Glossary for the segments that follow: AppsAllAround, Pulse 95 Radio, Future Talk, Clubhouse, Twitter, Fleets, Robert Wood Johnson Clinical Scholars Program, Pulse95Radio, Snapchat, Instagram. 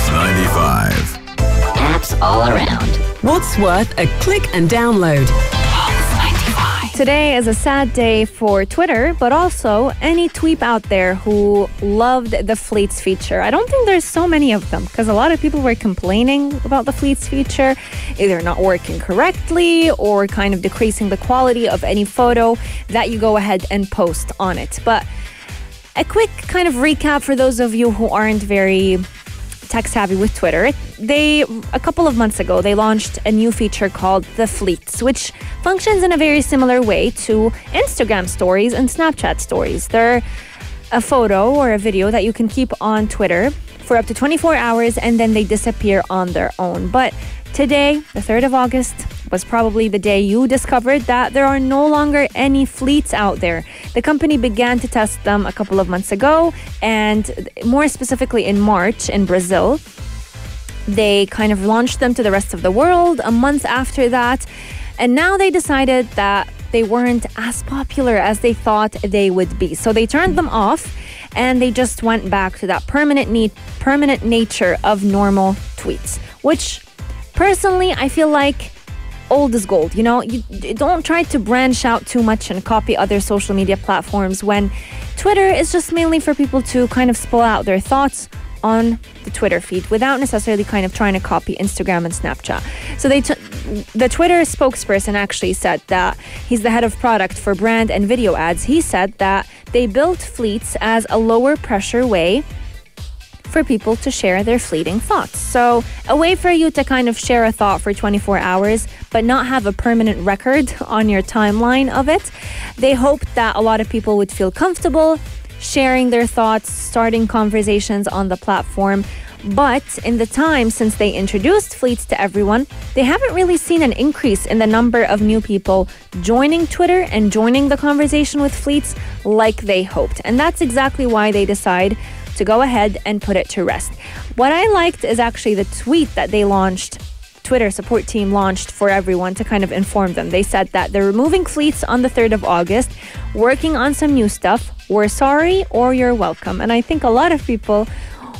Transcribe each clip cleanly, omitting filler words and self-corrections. Pulse95. Apps all around. What's worth a click and download? Pulse95. Today is a sad day for Twitter, but also any tweep out there who loved the Fleets feature. I don't think there's so many of them because a lot of people were complaining about the Fleets feature, either not working correctly or kind of decreasing the quality of any photo that you go ahead and post on it. But a quick kind of recap for those of you who aren't very tech savvy with Twitter. A couple of months ago, they launched a new feature called the Fleets, which functions in a very similar way to Instagram stories and Snapchat stories. They're a photo or a video that you can keep on Twitter for up to 24 hours and then they disappear on their own. But today, the 3rd of August, was probably the day you discovered that there are no longer any Fleets out there. The company began to test them a couple of months ago, and more specifically in March in Brazil. They kind of launched them to the rest of the world a month after that, and now they decided that they weren't as popular as they thought they would be. So they turned them off, and they just went back to that permanent nature of normal tweets, which personally I feel like old is gold. You know, you don't try to branch out too much and copy other social media platforms when Twitter is just mainly for people to kind of spill out their thoughts on the Twitter feed without necessarily kind of trying to copy Instagram and Snapchat. So the Twitter spokesperson actually said that he's the head of product for brand and video ads. He said that they built Fleets as a lower pressure way for people to share their fleeting thoughts. So a way for you to kind of share a thought for 24 hours, but not have a permanent record on your timeline of it. They hoped that a lot of people would feel comfortable sharing their thoughts, starting conversations on the platform. But in the time since they introduced Fleets to everyone, they haven't really seen an increase in the number of new people joining Twitter and joining the conversation with Fleets like they hoped. And that's exactly why they decide to go ahead and put it to rest. What I liked is actually the tweet that they launched, Twitter support team launched for everyone to kind of inform them. They said that they're removing Fleets on the 3rd of August, working on some new stuff. We're sorry, or you're welcome. And I think a lot of people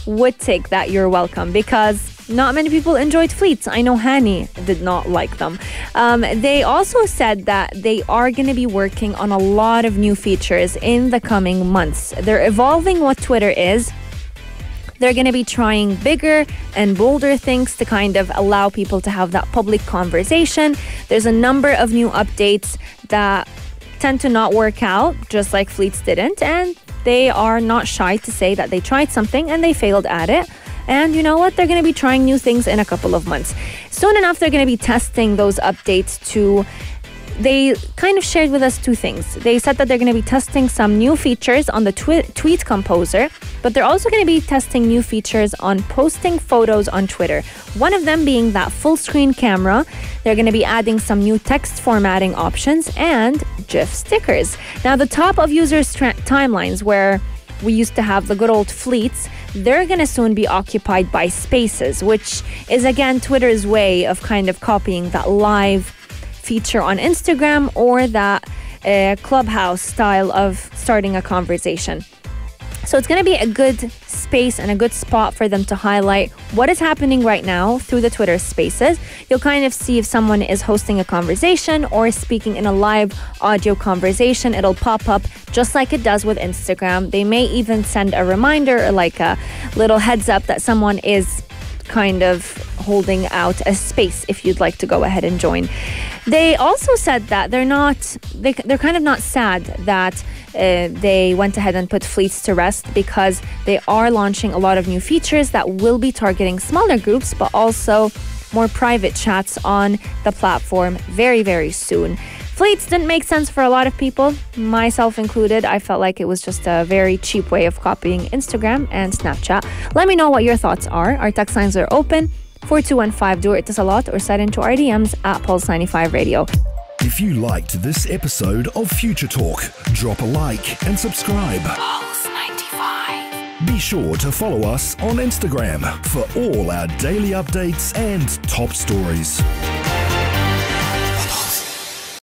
would take that you're welcome because not many people enjoyed Fleets. I know Hani did not like them. They also said that they are going to be working on a lot of new features in the coming months. They're evolving what Twitter is. They're going to be trying bigger and bolder things to kind of allow people to have that public conversation. There's a number of new updates that tend to not work out, just like Fleets didn't. And they are not shy to say that they tried something and they failed at it. And you know what? They're going to be trying new things in a couple of months. Soon enough, they're going to be testing those updates to... They kind of shared with us two things. They said that they're going to be testing some new features on the tweet composer, but they're also going to be testing new features on posting photos on Twitter. One of them being that full screen camera. They're going to be adding some new text formatting options and GIF stickers. Now, the top of users' timelines where we used to have the good old Fleets, they're going to soon be occupied by Spaces, which is again Twitter's way of kind of copying that live feature on Instagram or that Clubhouse style of starting a conversation. So it's going to be a good space and a good spot for them to highlight what is happening right now through the Twitter Spaces. You'll kind of see if someone is hosting a conversation or speaking in a live audio conversation. It'll pop up just like it does with Instagram. They may even send a reminder or like a little heads up that someone is kind of holding out a space if you'd like to go ahead and join. They also said that they're kind of not sad that they went ahead and put Fleets to rest because they are launching a lot of new features that will be targeting smaller groups but also more private chats on the platform very, very soon. Fleets didn't make sense for a lot of people, myself included. I felt like it was just a very cheap way of copying Instagram and Snapchat. Let me know what your thoughts are. Our text lines are open, 4215, do it to Salat, or sign into our DMs at Pulse95Radio. If you liked this episode of Future Talk, drop a like and subscribe. Pulse95. Be sure to follow us on Instagram for all our daily updates and top stories.